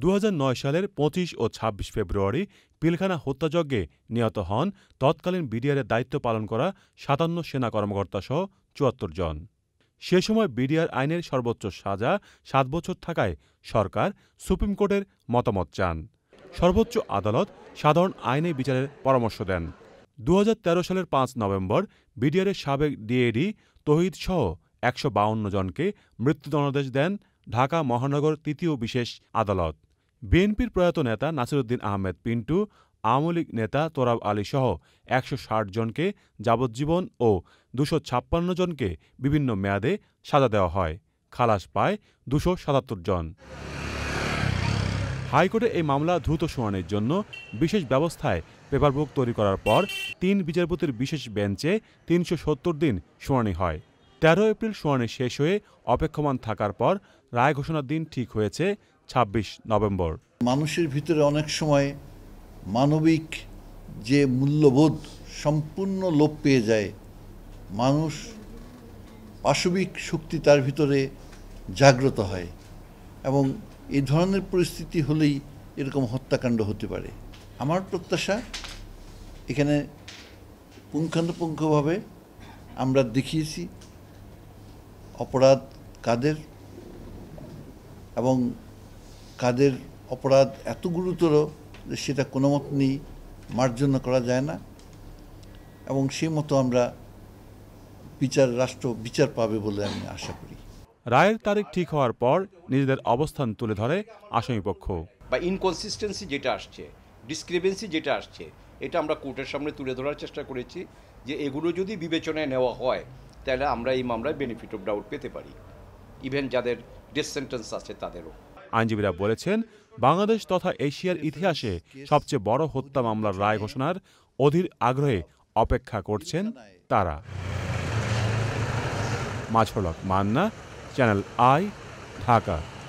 2009 সালের 25 ও ২৬ ফেব্রুয়ারি পিলখানা হত্যাযজ্ঞে নিহত হন তৎকালীন বিডিআরের দায়িত্ব পালন করা ৫৭ সেনা কর্মকর্তাসহ ৭৪ জন। সে সময় বিডিআর আইনের সর্বোচ্চ সাজা ৭ বছর থাকায় সরকার সুপ্রিম কোর্টের মতামত চান। সর্বোচ্চ আদালত সাধারণ আইনে বিচারের পরামর্শ দেন। ২০১৩ সালের ৫ নভেম্বর বিডিআরের সাবেক ডিএডি তহিদ সহ ১৫২ জনকে মৃত্যুদণ্ডাদেশ দেন ঢাকা মহানগর ৩য় বিশেষ আদালত। বিএনপির প্রয়াত নেতা নাসিরউদ্দিন আহমেদ পিন্টু, আওয়ামী লীগ নেতা তোরাব আলী সহ ১৬০ জনকে যাবজ্জীবন ও ২৫৬ জনকে বিভিন্ন মেয়াদে সাজা দেওয়া হয়। খালাস পায় ২৭৭ জন। হাইকোর্টে এই মামলা দ্রুত শুনানির জন্য বিশেষ ব্যবস্থায় পেপারবুক তৈরি করার পর ৩ বিচারপতির বিশেষ বেঞ্চে ৩৭০ দিন শুনানি হয়। ১৩ এপ্রিল শুনানি শেষ হয়ে অপেক্ষমান থাকার পর রায় ঘোষণার দিন ঠিক হয়েছে ২৬ নভেম্বর। মানুষের ভিতরে অনেক সময় মানবিক যে মূল্যবোধ সম্পূর্ণ লোপ পেয়ে যায়, মানুষ পাশবিক শক্তি তার ভিতরে জাগ্রত হয় এবং এই ধরনের পরিস্থিতি হলেই এরকম হত্যাকাণ্ড হতে পারে। আমার প্রত্যাশা এখানে পুঙ্খানুপুঙ্খভাবে আমরা দেখিয়েছি অপরাধ কাদের এবং কাদের অপরাধ এত গুরুতর যে সেটা কোনো মতেই মার্জনা করা যায় না, এবং সেই মতো আমরা রাষ্ট্র বিচার পাবে বলে আমি আশা করি। রায়ের তারিখ ঠিক হওয়ার পর নিজেদের অবস্থান তুলে ধরে আসামিপক্ষ। বা ইনকনসিস্টেন্সি যেটা আসছে, ডিসক্রিপেন্সি যেটা আসছে, এটা আমরা কোর্টের সামনে তুলে ধরার চেষ্টা করেছি যে এগুলো যদি বিবেচনায় নেওয়া হয় তাহলে আমরা এই মামলায় বেনিফিট অফ ডাউট পেতে পারি, ইভেন যাদের ডেথ সেন্টেন্স আছে তাদেরও। আইনজীবীরা বলেছেন, বাংলাদেশ তথা এশিয়ার ইতিহাসে সবচেয়ে বড় হত্যা মামলার রায় ঘোষণার অধীর আগ্রহে অপেক্ষা করছেন তারা। মাঝফরুল হক মান্না, চ্যানেল আই, ঢাকা।